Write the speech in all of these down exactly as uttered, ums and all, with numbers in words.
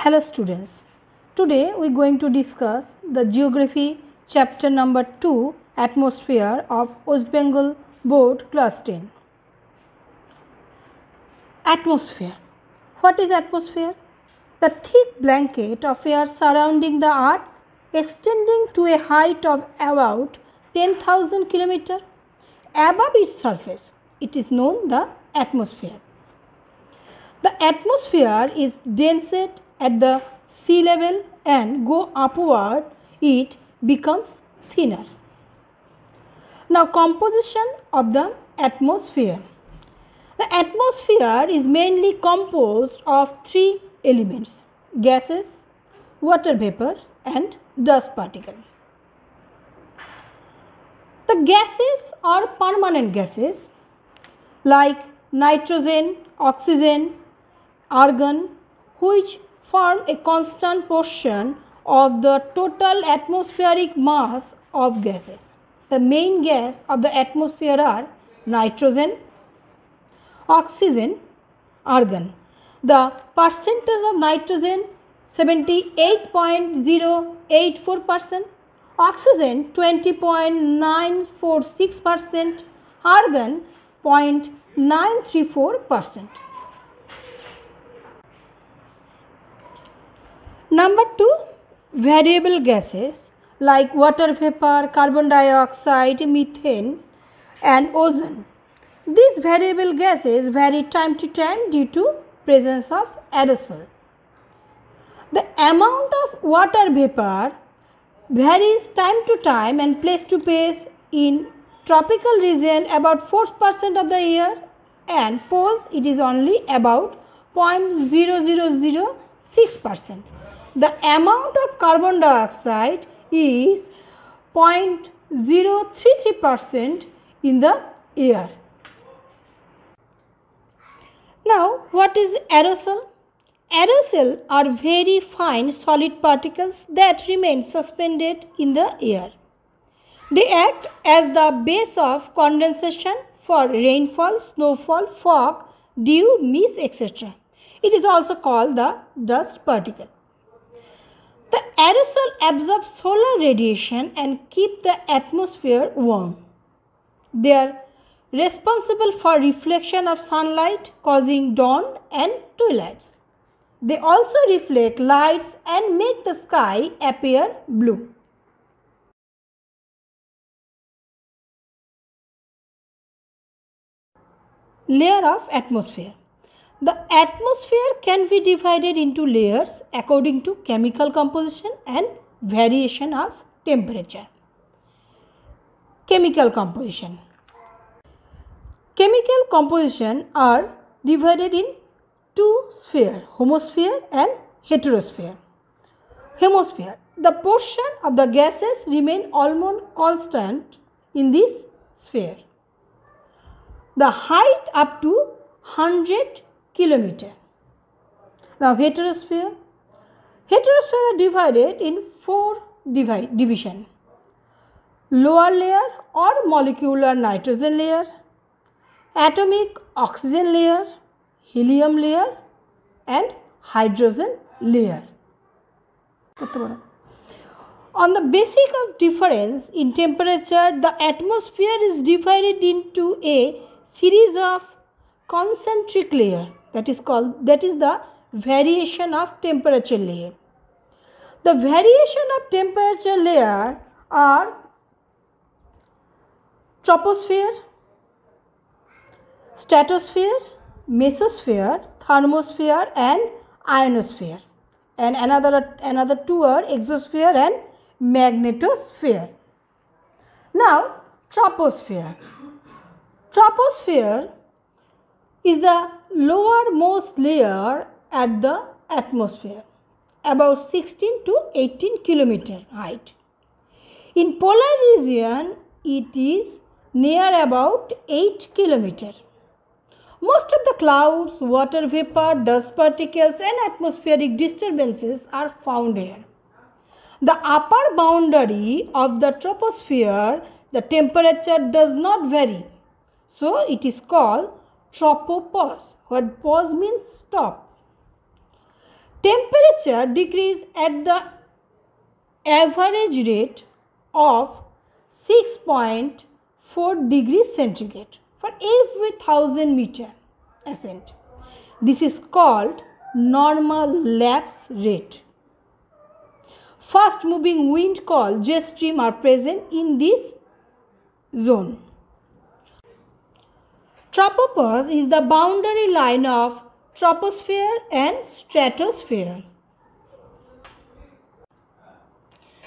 Hello students, today we are going to discuss the geography chapter number two, atmosphere of West Bengal Board class ten. Atmosphere. What is atmosphere? The thick blanket of air surrounding the earth extending to a height of about ten thousand kilometers above its surface. It is known the atmosphere. The atmosphere is dense at the sea level and go upward, it becomes thinner. Now, composition of the atmosphere. The atmosphere is mainly composed of three elements: gases, water vapor and dust particle. The gases are permanent gases like nitrogen, oxygen, argon, which form a constant portion of the total atmospheric mass of gases. The main gas of the atmosphere are nitrogen, oxygen, argon. The percentage of nitrogen seventy-eight point zero eight four percent, oxygen twenty point nine four six percent, argon zero point nine three four percent. Number two, variable gases like water vapor, carbon dioxide, methane and ozone. These variable gases vary time to time due to presence of aerosol. The amount of water vapor varies time to time and place to place. In tropical region about four percent of the air and poles it is only about zero point zero zero zero six percent. The amount of carbon dioxide is zero point zero three three percent in the air. Now, what is aerosol? Aerosol are very fine solid particles that remain suspended in the air. They act as the base of condensation for rainfall, snowfall, fog, dew, mist, et cetera. It is also called the dust particle. The aerosol absorbs solar radiation and keep the atmosphere warm. They are responsible for reflection of sunlight, causing dawn and twilights. They also reflect lights and make the sky appear blue. Layer of atmosphere. The atmosphere can be divided into layers according to chemical composition and variation of temperature. Chemical composition. Chemical composition are divided in two spheres, homosphere and heterosphere. Homosphere. The portion of the gases remain almost constant in this sphere. The height up to one hundred kilometers. Now, heterosphere. Heterosphere are divided in four divide, division. Lower layer or molecular nitrogen layer, atomic oxygen layer, helium layer and hydrogen layer. On the basis of difference in temperature, the atmosphere is divided into a series of concentric layer. That is called, that is the variation of temperature layer. The variation of temperature layer are troposphere, stratosphere, mesosphere, thermosphere and ionosphere. And another, another two are exosphere and magnetosphere. Now, troposphere. Troposphere is the lowermost layer at the atmosphere, about sixteen to eighteen kilometers height. In polar region, it is near about eight kilometers. Most of the clouds, water vapor, dust particles and atmospheric disturbances are found here. The upper boundary of the troposphere, the temperature does not vary. So, it is called tropopause, where pause means stop. Temperature decreases at the average rate of six point four degrees centigrade for every thousand meter ascent. This is called normal lapse rate. Fast moving wind called jet stream are present in this zone. Tropopause is the boundary line of troposphere and stratosphere.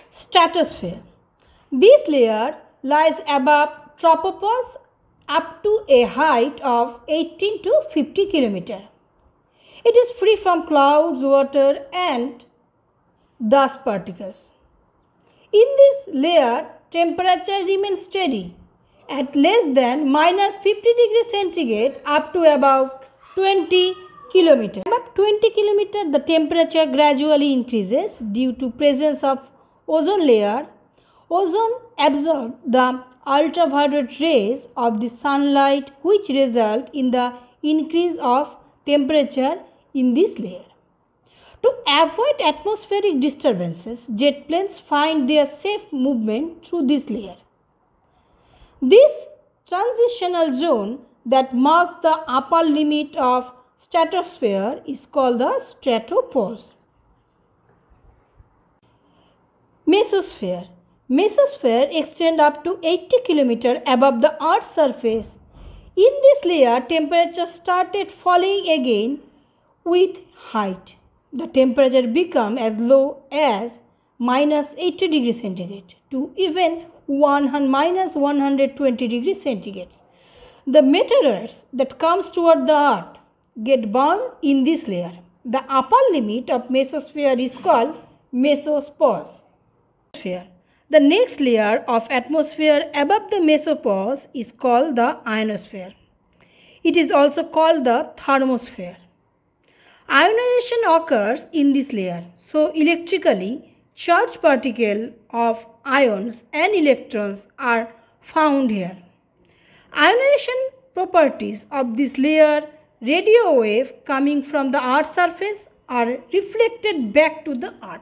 Stratosphere. This layer lies above tropopause up to a height of eighteen to fifty kilometer. It is free from clouds, water and dust particles. In this layer, temperature remains steady at less than minus fifty degrees centigrade up to about twenty kilometer. About twenty kilometer, the temperature gradually increases due to presence of ozone layer. Ozone absorbs the ultraviolet rays of the sunlight, which result in the increase of temperature in this layer. To avoid atmospheric disturbances, jet planes find their safe movement through this layer. This transitional zone that marks the upper limit of stratosphere is called the stratopause. Mesosphere. Mesosphere extends up to eighty kilometers above the Earth's surface. In this layer, temperature started falling again with height. The temperature becomes as low as minus eighty degrees centigrade to even minus one hundred twenty degrees centigrade. The meteorites that comes toward the Earth get burned in this layer. The upper limit of mesosphere is called mesopause. The next layer of atmosphere above the mesopause is called the ionosphere. It is also called the thermosphere. Ionization occurs in this layer. So electrically, charged particles of ions and electrons are found here. Ionization properties of this layer: radio waves coming from the Earth's surface are reflected back to the Earth.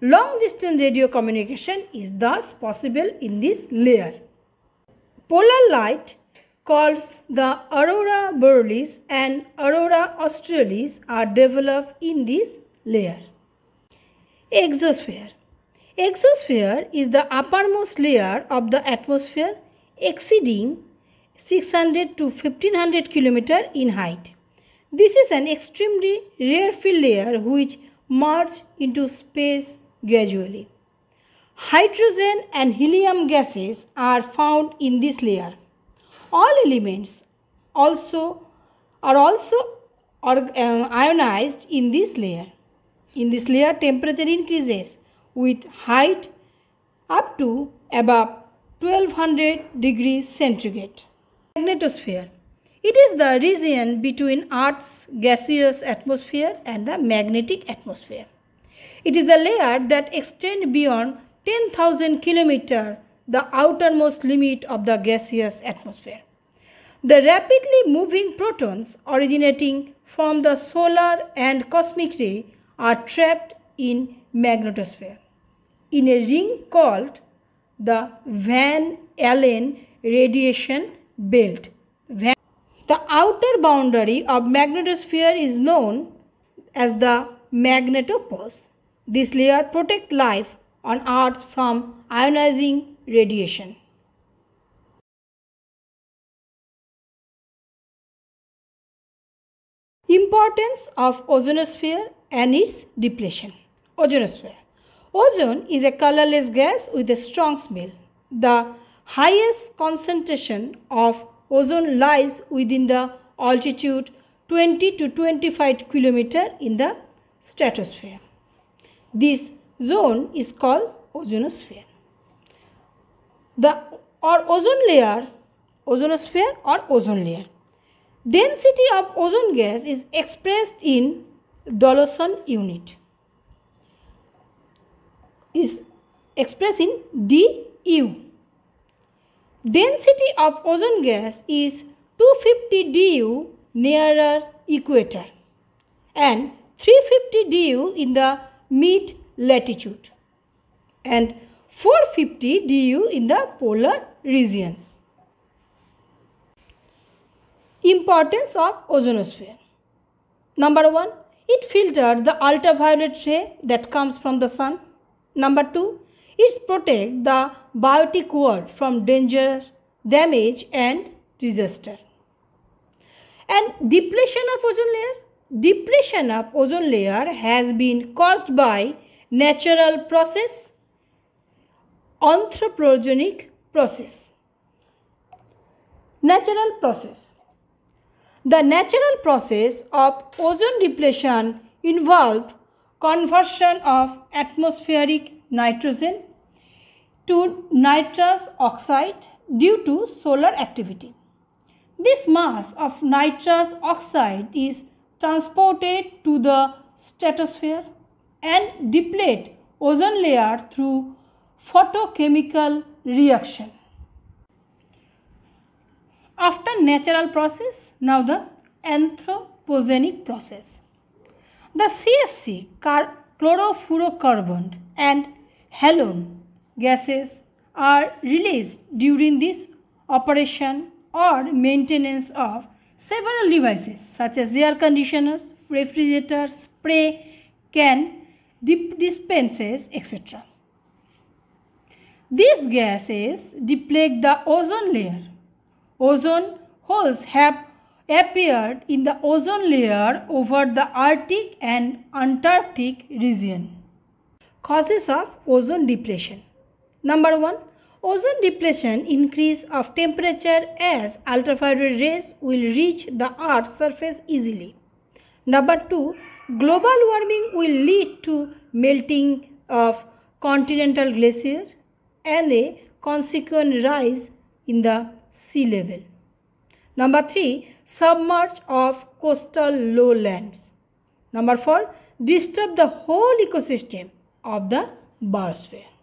Long distance radio communication is thus possible in this layer. Polar light, called the aurora borealis and aurora australis, are developed in this layer. Exosphere. Exosphere is the uppermost layer of the atmosphere, exceeding six hundred to fifteen hundred km in height. This is an extremely rarefied layer which merges into space gradually. Hydrogen and helium gases are found in this layer. All elements also are also ionized in this layer. In this layer, temperature increases with height up to above twelve hundred degrees centigrade. Magnetosphere. It is the region between Earth's gaseous atmosphere and the magnetic atmosphere. It is a layer that extends beyond ten thousand kilometers, the outermost limit of the gaseous atmosphere. The rapidly moving protons originating from the solar and cosmic ray are trapped in magnetosphere in a ring called the Van Allen radiation belt. The outer boundary of magnetosphere is known as the magnetopause. This layer protects life on Earth from ionizing radiation. Importance of ozonosphere and its depletion. Ozonosphere. Ozone is a colorless gas with a strong smell. The highest concentration of ozone lies within the altitude twenty to twenty-five kilometer in the stratosphere. This zone is called ozonosphere. The or ozone layer, ozonosphere or ozone layer. Density of ozone gas is expressed in Dobson unit. Is expressed in D U. Density of ozone gas is two hundred fifty D U nearer equator and three hundred fifty degrees in the mid latitude and four hundred fifty degrees in the polar regions. Importance of ozonosphere. Number one, it filters the ultraviolet ray that comes from the sun. Number two, it protects the biotic world from danger, damage and disaster. And depletion of ozone layer. Depletion of ozone layer has been caused by natural process, anthropogenic process. Natural process. The natural process of ozone depletion involves conversion of atmospheric nitrogen to nitrous oxide due to solar activity. This mass of nitrous oxide is transported to the stratosphere and deplete ozone layer through photochemical reaction. After natural process, now the anthropogenic process. The C F C, chlorofluorocarbon and halon gases are released during this operation or maintenance of several devices such as air conditioners, refrigerators, spray can, dispensers, et cetera. These gases deplete the ozone layer. Ozone holes have appeared in the ozone layer over the Arctic and Antarctic region. Causes of ozone depletion. Number one, ozone depletion increase of temperature as ultraviolet rays will reach the Earth's surface easily. Number two, global warming will lead to melting of continental glaciers and a consequent rise in the sea level. Number three, submerge of coastal lowlands. Number four, disturb the whole ecosystem of the biosphere.